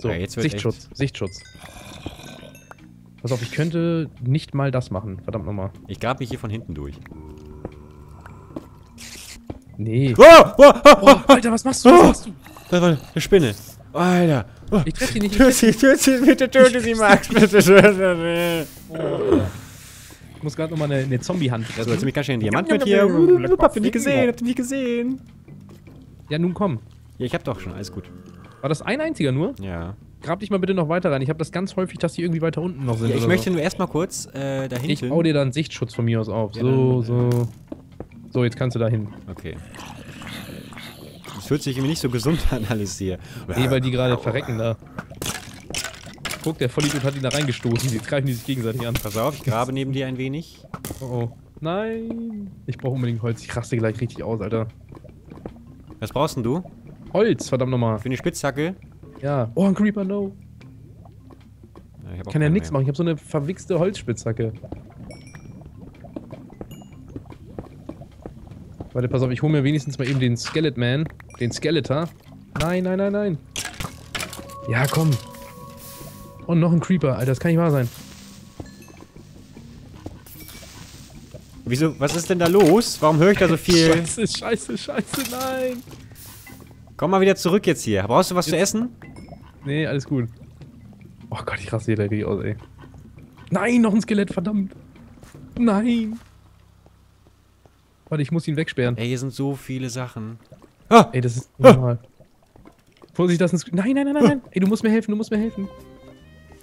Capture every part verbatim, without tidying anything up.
So, ja, jetzt Sichtschutz, echt. Sichtschutz. Pass auf, ich könnte nicht mal das machen, verdammt nochmal. Ich grab mich hier von hinten durch. Nee. Oh, oh, oh, oh, Alter, was machst du? Was oh, machst du? Da war eine Spinne. Alter. Oh. Ich treffe die nicht. Töte sie, töte sie, bitte töte sie, Max. Bitte töte sie. Oh, ich muss gerade nochmal eine, eine Zombie-Hand treffen. Also, jetzt bin ich ganz schön in Diamant mit hier. Hab ich nicht gesehen, hab ich nicht gesehen. Ja, nun komm. Ja, ich hab doch schon, alles gut. War das ein einziger nur? Ja. Grab dich mal bitte noch weiter rein. Ich habe das ganz häufig, dass die irgendwie weiter unten noch sind. Ja, ich oder möchte so. nur erstmal kurz äh, dahin. Ich baue dir dann Sichtschutz von mir aus auf. Ja, so, dann, so. So, jetzt kannst du da hin. Okay. Das hört sich irgendwie nicht so gesund an, alles hier. Nee, weil die gerade verrecken da. Guck, der Vollidiot hat ihn da reingestoßen. Jetzt greifen die sich gegenseitig an. Pass auf, ich grabe neben dir ein wenig. Oh, oh. Nein. Ich brauche unbedingt Holz. Ich raste gleich richtig aus, Alter. Was brauchst denn du? Holz, verdammt nochmal. Für eine Spitzhacke? Ja. Oh, ein Creeper, no. Ich kann ja nichts machen. Ich habe so eine verwichste Holzspitzhacke. Warte, pass auf, ich hole mir wenigstens mal eben den Skeleton, den Skeletor. Nein, nein, nein, nein. Ja, komm. Und noch ein Creeper, Alter, das kann nicht wahr sein. Wieso, was ist denn da los? Warum höre ich da so viel? Scheiße, scheiße, scheiße, nein. Komm mal wieder zurück jetzt hier. Brauchst du was jetzt zu essen? Nee, alles gut. Oh Gott, ich raste hier gleich aus, ey. Nein, noch ein Skelett, verdammt. Nein. Warte, ich muss ihn wegsperren. Ey, hier sind so viele Sachen. Ah! Ey, das ist normal. Ah! Vorsicht, das ist ein... Nein, nein, nein, nein, nein. Ah! Ey, du musst mir helfen, du musst mir helfen.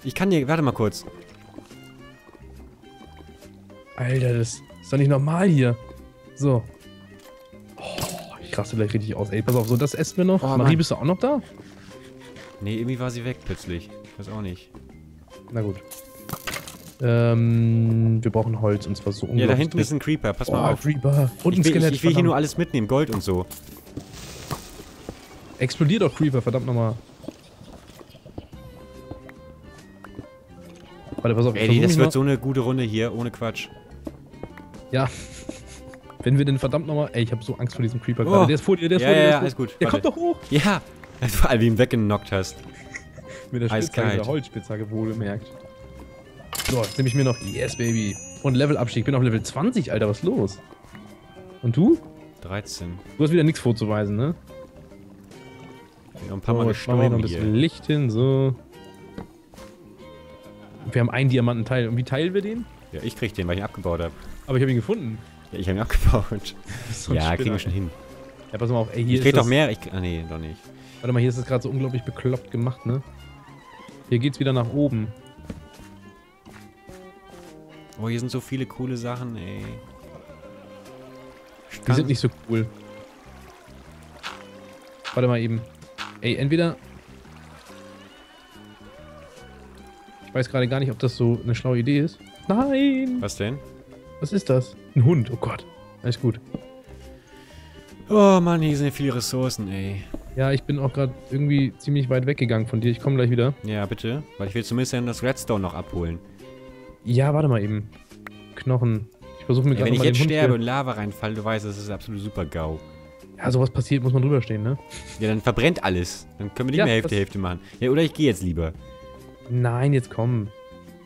Ich kann dir... Warte mal kurz. Alter, das ist doch nicht normal hier. So. Oh, ich raste gleich richtig aus. Ey, pass auf, so das essen wir noch. Oh, Marie, Mann, bist du auch noch da? Nee, irgendwie war sie weg plötzlich. Ich weiß auch nicht. Na gut. Ähm, wir brauchen Holz und zwar so unglaublich. Ja, da hinten ist ein Creeper, pass mal oh, auf. Creeper. Und ich ein will, Skelett, ich, ich will hier nur alles mitnehmen, Gold und so. Explodiert doch Creeper, verdammt nochmal. Warte, pass auf, ich Ey, das wird mal. so eine gute Runde hier, ohne Quatsch. Ja. Wenn wir denn verdammt nochmal... Ey, ich hab so Angst vor diesem Creeper oh. gerade. Der ist vor dir, der ist ja, vor dir. Ja, ja, alles gut. Der Warte. kommt doch hoch. Ja, vor allem wie ihn weggenockt hast. Mit der Spitzhacke, mit der Holzspitzhacke wohlgemerkt. So, jetzt nehme ich mir noch. Yes, Baby. Und Levelabstieg. Ich bin auf Level zwanzig, Alter. Was ist los? Und du? dreizehn. Du hast wieder nichts vorzuweisen, ne? Ich bin noch ein paar Mal oh, gestorben hier. Noch ein bisschen Licht hin, so. Wir haben einen Diamantenteil. Und wie teilen wir den? Ja, ich krieg den, weil ich ihn abgebaut habe. Aber ich habe ihn gefunden. Ja, ich habe ihn abgebaut. So ja, Spinner, kriegen wir schon hin. Ja, pass mal auf. Ey, hier ich krieg doch mehr. Ich, ah, nee, doch nicht. Warte mal, hier ist es gerade so unglaublich bekloppt gemacht, ne? Hier geht's wieder nach oben. Oh, hier sind so viele coole Sachen, ey. Die sind nicht so cool. Warte mal eben. Ey, entweder... Ich weiß gerade gar nicht, ob das so eine schlaue Idee ist. Nein! Was denn? Was ist das? Ein Hund, oh Gott. Alles gut. Oh Mann, hier sind ja viele Ressourcen, ey. Ja, ich bin auch gerade irgendwie ziemlich weit weggegangen von dir. Ich komme gleich wieder. Ja, bitte. Weil ich will zumindest dann das Redstone noch abholen. Ja, warte mal eben. Knochen. Ich versuche mir gerade mal den Hund. Wenn ich jetzt sterbe und Lava reinfalle, du weißt, das ist absolut super GAU. Ja, sowas passiert, muss man drüber stehen, ne? Ja, dann verbrennt alles. Dann können wir nicht ja, mehr Hälfte, Hälfte machen. Ja, oder ich gehe jetzt lieber. Nein, jetzt komm.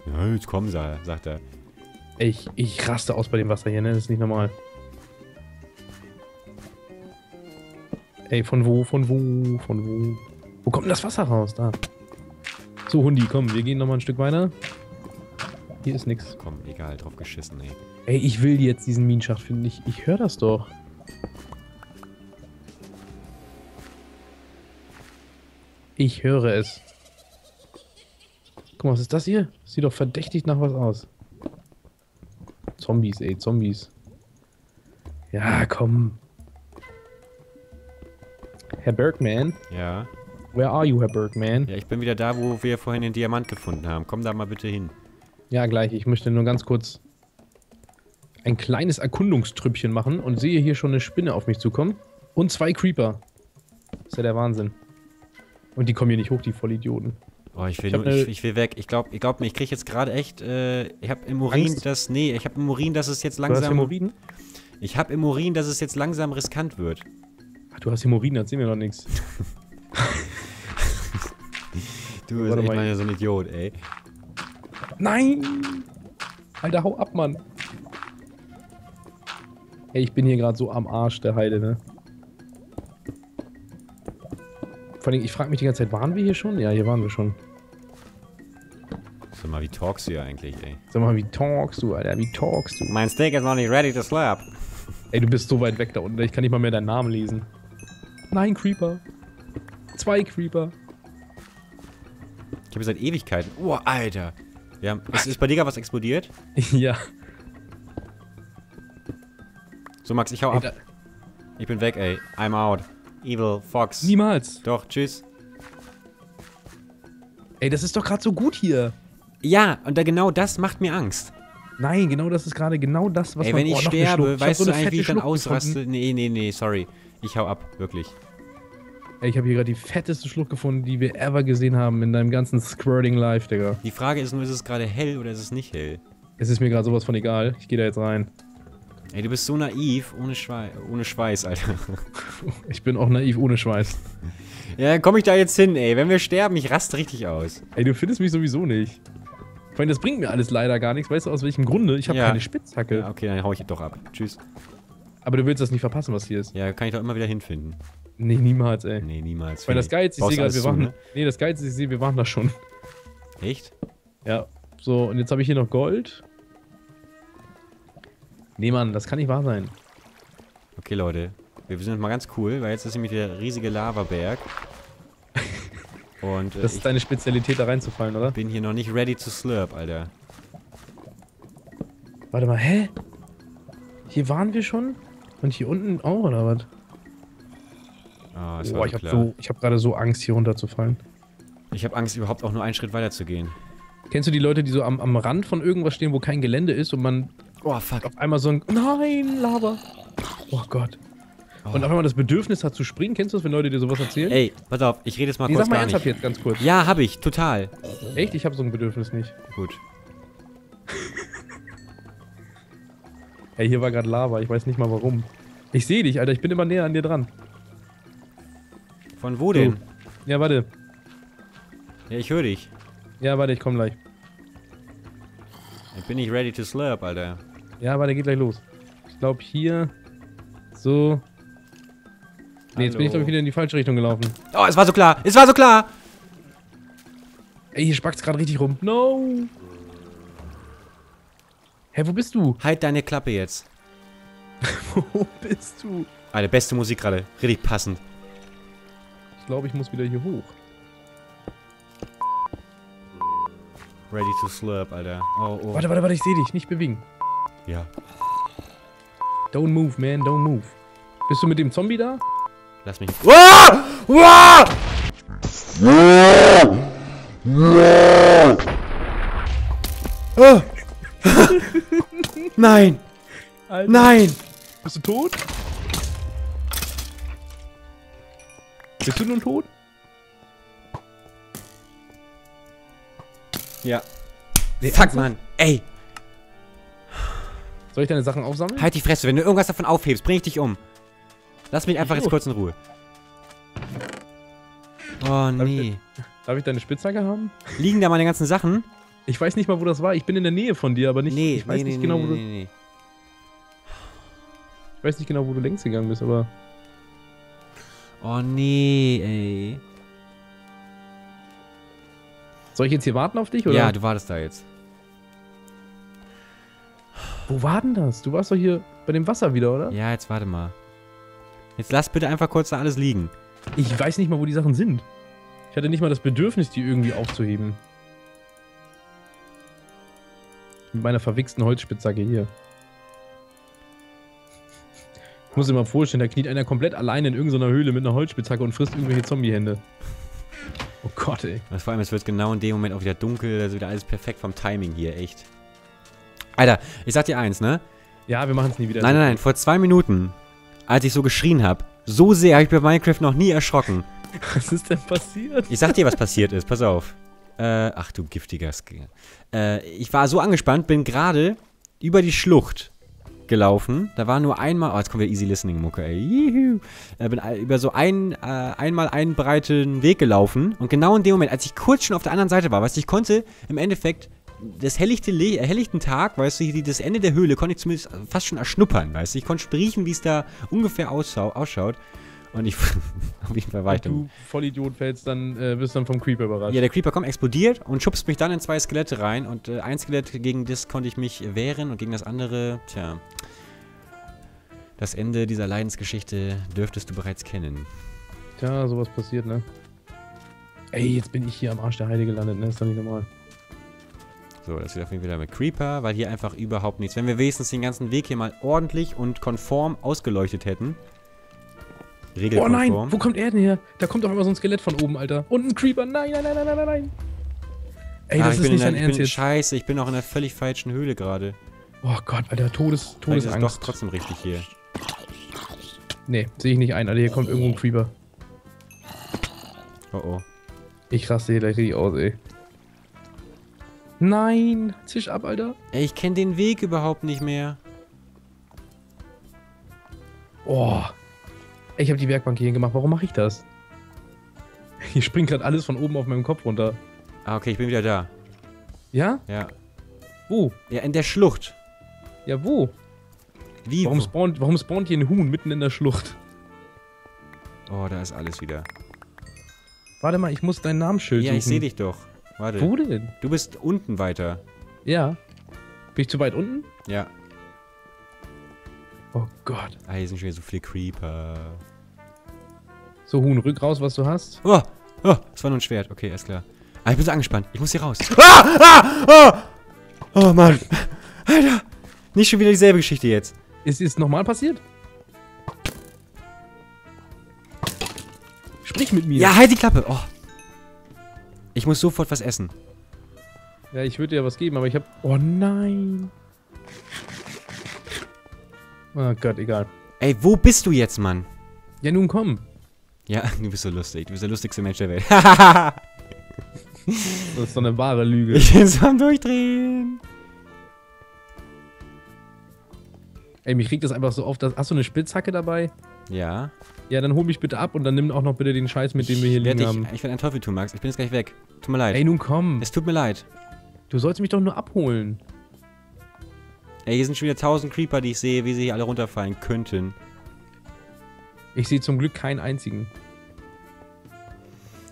Ja, jetzt komm, sagt er. Ey, ich, ich raste aus bei dem Wasser hier, ne? Das ist nicht normal. Ey, von wo, von wo, von wo? Wo kommt denn das Wasser raus? Da. So, Hundi, komm, wir gehen nochmal ein Stück weiter. Hier ist nix. Komm, egal, drauf geschissen, ey. Ey, ich will jetzt diesen Minenschacht finden. Ich, ich höre das doch. Ich höre es. Guck mal, was ist das hier? Sieht doch verdächtig nach was aus. Zombies, ey, Zombies. Ja, komm. Herr Bergmann? Ja? Where are you, Herr Bergmann? Ja, ich bin wieder da, wo wir vorhin den Diamant gefunden haben. Komm da mal bitte hin. Ja, gleich. Ich möchte nur ganz kurz ein kleines Erkundungstrüppchen machen und sehe hier schon eine Spinne auf mich zukommen. Und zwei Creeper. Das ist ja der Wahnsinn. Und die kommen hier nicht hoch, die Vollidioten. Oh, ich will, ich nur, ich, ich will weg. Ich glaube, ich, glaub, ich kriege jetzt gerade echt, äh, ich habe im Urin, Angst. dass, nee, ich habe im Urin, dass es jetzt langsam... Du hast Hämorrhoiden? Ich habe im Urin, dass es jetzt langsam riskant wird. Ach, du hast Hämorrhoiden, erzähl mir doch nichts. Du bist echt mal so ein Idiot, ey. Nein! Alter, hau ab, Mann. Ey, ich bin hier gerade so am Arsch der Heide, ne? Vor allem, ich frage mich die ganze Zeit, waren wir hier schon? Ja, hier waren wir schon. Sag mal, wie talkst du hier eigentlich, ey? Sag mal, wie talkst du, Alter? Wie talkst du? Mein Steak ist noch nicht ready to slap. Ey, du bist so weit weg da unten, ich kann nicht mal mehr deinen Namen lesen. Nein, Creeper. Zwei Creeper. Ich habe seit Ewigkeiten. Oh, Alter. Wir haben, ist, ist bei dir gar was explodiert? Ja. So, Max, ich hau ab. Ey, ich bin weg, ey. I'm out. Evil Fox. Niemals. Doch, tschüss. Ey, das ist doch gerade so gut hier. Ja, und da genau das macht mir Angst. Nein, genau das ist gerade genau das, was ey, man... Ey, wenn ich oh, sterbe, ich weißt so du eigentlich, wie ich dann Schluck ausraste? Gefunden. Nee, nee, nee, sorry. Ich hau ab, wirklich. Ey, ich habe hier gerade die fetteste Schlucht gefunden, die wir ever gesehen haben in deinem ganzen Squirting Life, Digga. Die Frage ist nur, ist es gerade hell oder ist es nicht hell? Es ist mir gerade sowas von egal. Ich gehe da jetzt rein. Ey, du bist so naiv ohne, Schwe ohne Schweiß, Alter. Ich bin auch naiv ohne Schweiß. Ja, dann komm ich da jetzt hin, ey. Wenn wir sterben, ich raste richtig aus. Ey, du findest mich sowieso nicht. Vor allem, das bringt mir alles leider gar nichts. Weißt du, aus welchem Grunde? Ich habe ja keine Spitzhacke. Ja, okay, dann hau ich doch ab. Tschüss. Aber du willst das nicht verpassen, was hier ist. Ja, kann ich doch immer wieder hinfinden. Nee, niemals, ey. Nee, niemals. Weil das Geilste, ich sehe gerade, wir waren... Ne? Nee, das Geilste, ich sehe, wir waren da schon. Echt? Ja. So, und jetzt habe ich hier noch Gold. Nee, Mann, das kann nicht wahr sein. Okay, Leute. Wir sind jetzt mal ganz cool, weil jetzt ist nämlich der riesige Lavaberg. Und, äh, das ist deine Spezialität, da reinzufallen, oder? Ich bin hier noch nicht ready to slurp, Alter. Warte mal, hä? Hier waren wir schon? Und hier unten auch, oder was? Ah, oh, ich hab so, ich hab gerade so Angst, hier runterzufallen. Ich hab Angst, überhaupt auch nur einen Schritt weiter zu gehen. Kennst du die Leute, die so am, am Rand von irgendwas stehen, wo kein Gelände ist und man... Oh, fuck. Auf einmal so ein... Nein, Lava. Oh Gott. Oh. Und auf einmal das Bedürfnis hat zu springen. Kennst du das, wenn Leute dir sowas erzählen? Ey, pass auf, ich rede jetzt mal nee, kurz sag mal gar ernsthaft nicht. Jetzt ganz kurz. Ja, hab ich, total. Echt? Ich hab so ein Bedürfnis nicht. Gut. Ey, hier war gerade Lava, ich weiß nicht mal warum. Ich sehe dich, Alter, ich bin immer näher an dir dran. Von wo denn? So. Ja, warte. Ja, ich höre dich. Ja, warte, ich komm gleich. Dann bin ich ready to slurp, Alter. Ja, warte, geht gleich los. Ich glaube hier... So. Nee, jetzt Hallo. Bin ich, glaube ich, wieder in die falsche Richtung gelaufen. Oh, es war so klar! Es war so klar! Ey, hier spackt's gerade richtig rum. No! Hä, hey, wo bist du? Halt deine Klappe jetzt. Wo bist du? Alter, beste Musik gerade. Richtig passend. Ich glaube, ich muss wieder hier hoch. Ready to slurp, Alter. Oh, oh. Warte, warte, warte, ich sehe dich. Nicht bewegen. Ja. Don't move, man, don't move. Bist du mit dem Zombie da? Lass mich. Uah! Uah! Uah! Oh! Nein! Alter. Nein! Bist du tot? Bist du nun tot? Ja. Nee, fuck, Mann. Ey! Soll ich deine Sachen aufsammeln? Halt die Fresse, wenn du irgendwas davon aufhebst, bring ich dich um. Lass mich einfach ich jetzt hoch. Kurz in Ruhe. Oh, nee. Darf ich, darf ich deine Spitzhacke haben? Liegen da meine ganzen Sachen? Ich weiß nicht mal, wo das war. Ich bin in der Nähe von dir, aber nicht... Nee, ich weiß nee, nicht nee, genau, nee, wo du... Nee, nee. Ich weiß nicht genau, wo du längs gegangen bist, aber... Oh, nee, ey. Soll ich jetzt hier warten auf dich, oder? Ja, du wartest da jetzt. Wo war denn das? Du warst doch hier bei dem Wasser wieder, oder? Ja, jetzt warte mal. Jetzt lass bitte einfach kurz da alles liegen. Ich weiß nicht mal, wo die Sachen sind. Ich hatte nicht mal das Bedürfnis, die irgendwie aufzuheben. Mit meiner verwichsten Holzspitzhacke hier. Ich muss dir mal vorstellen, da kniet einer komplett allein in irgendeiner Höhle mit einer Holzspitzhacke und frisst irgendwelche Zombie-Hände. Oh Gott, ey. Und vor allem, es wird genau in dem Moment auch wieder dunkel, also wieder alles perfekt vom Timing hier, echt. Alter, ich sag dir eins, ne? Ja, wir machen es nie wieder. Nein, nein, nein, vor zwei Minuten, als ich so geschrien habe, so sehr habe ich bei Minecraft noch nie erschrocken. Was ist denn passiert? Ich sag dir, was passiert ist, pass auf. Äh, ach du giftiger Skill. Äh, ich war so angespannt, bin gerade über die Schlucht gelaufen. Da war nur einmal... Oh, jetzt kommt wieder Easy Listening Mucke, ey. Juhu. Da bin über so ein, äh, einmal einen breiten Weg gelaufen. Und genau in dem Moment, als ich kurz schon auf der anderen Seite war, weißt du, ich konnte im Endeffekt... Das helllichte, helllichten Tag, weißt du, das Ende der Höhle konnte ich zumindest fast schon erschnuppern, weißt du. Ich konnte riechen, wie es da ungefähr ausschaut. Und ich, auf jeden Fall war ich dann... Wenn du Vollidiot fällst, dann äh, wirst du dann vom Creeper überrascht. Ja, der Creeper kommt, explodiert und schubst mich dann in zwei Skelette rein. Und äh, ein Skelett, gegen das konnte ich mich wehren und gegen das andere, tja... Das Ende dieser Leidensgeschichte dürftest du bereits kennen. Tja, sowas passiert, ne? Ey, jetzt bin ich hier am Arsch der Heide gelandet, ne? Ist doch nicht normal. So, das geht auf jeden Fall wieder mit Creeper, weil hier einfach überhaupt nichts. Wenn wir wenigstens den ganzen Weg hier mal ordentlich und konform ausgeleuchtet hätten. Regelkonform. Oh nein, wo kommt er denn her? Da kommt doch immer so ein Skelett von oben, Alter. Und ein Creeper, nein, nein, nein, nein, nein, nein. Ey, ah, das ist nicht dein Ernst jetzt. Scheiße, ich bin auch in einer völlig falschen Höhle gerade. Oh Gott, Alter, Todes, Todesangst. Das ist doch trotzdem richtig hier. Nee, sehe ich nicht ein, Alter, hier kommt irgendwo ein Creeper. Oh oh. Ich raste hier gleich richtig aus, ey. Nein! Zisch ab, Alter! Ey, ich kenne den Weg überhaupt nicht mehr. Oh! Ey, ich habe die Werkbank hierhin gemacht. Warum mache ich das? Hier springt gerade alles von oben auf meinem Kopf runter. Ah, okay, ich bin wieder da. Ja? Ja. Wo? Ja, in der Schlucht. Ja, wo? Wie? Warum spawnt, warum spawnt hier ein Huhn mitten in der Schlucht? Oh, da ist alles wieder. Warte mal, ich muss deinen Namensschild suchen. Ja, ich sehe dich doch. Warte. Wo denn? Du bist unten weiter. Ja. Bin ich zu weit unten? Ja. Oh Gott. Ah, hier sind schon wieder so viele Creeper. So, Huhn, rück raus, was du hast. Oh, oh, das war nur ein Schwert. Okay, alles klar. Ah, ich bin so angespannt. Ich muss hier raus. Ah, ah, oh, oh Mann. Alter. Nicht schon wieder dieselbe Geschichte jetzt. Ist es nochmal passiert? Sprich mit mir. Ja, halt die Klappe. Oh. Ich muss sofort was essen. Ja, ich würde dir was geben, aber ich hab... Oh nein. Oh Gott, egal. Ey, wo bist du jetzt, Mann? Ja, nun komm. Ja, du bist so lustig. Du bist der lustigste Mensch der Welt. Das ist doch eine wahre Lüge. Ich bin so am Durchdrehen. Ey, mich regt das einfach so oft. Hast du eine Spitzhacke dabei? Ja. Ja, dann hol mich bitte ab und dann nimm auch noch bitte den Scheiß, mit dem wir hier liegen ich, haben. Ich werde einen Teufel tun, Max. Ich bin jetzt gleich weg. Tut mir leid. Ey, nun komm. Es tut mir leid. Du sollst mich doch nur abholen. Ey, hier sind schon wieder tausend Creeper, die ich sehe, wie sie hier alle runterfallen könnten. Ich sehe zum Glück keinen einzigen.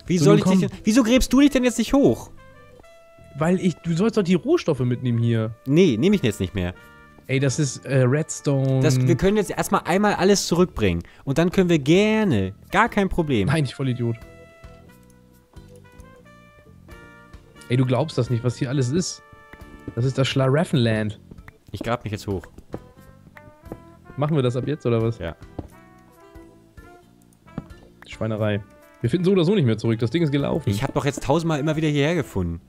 Wie so, soll ich dich denn, wieso gräbst du dich denn jetzt nicht hoch? Weil ich... Du sollst doch die Rohstoffe mitnehmen hier. Nee, nehme ich jetzt nicht mehr. Ey, das ist äh, Redstone. Das, wir können jetzt erstmal einmal alles zurückbringen. Und dann können wir gerne. Gar kein Problem. Nein, ich Vollidiot. Ey, du glaubst das nicht, was hier alles ist. Das ist das Schlaraffenland. Ich grab mich jetzt hoch. Machen wir das ab jetzt, oder was? Ja. Schweinerei. Wir finden so oder so nicht mehr zurück. Das Ding ist gelaufen. Ich hab doch jetzt tausendmal immer wieder hierher gefunden.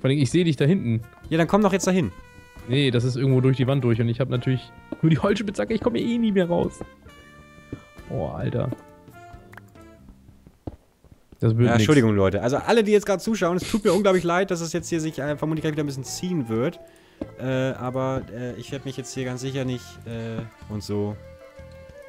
Vor allem, ich sehe dich da hinten. Ja, dann komm doch jetzt dahin. Nee, das ist irgendwo durch die Wand durch und ich habe natürlich nur die Holzspitzhacke, ich komme eh nie mehr raus. Oh, Alter. Das wird ja, nix. Entschuldigung, Leute. Also alle, die jetzt gerade zuschauen, es tut mir unglaublich leid, dass es jetzt hier sich äh, vermutlich wieder ein bisschen ziehen wird. Äh, aber äh, ich werde mich jetzt hier ganz sicher nicht äh, und so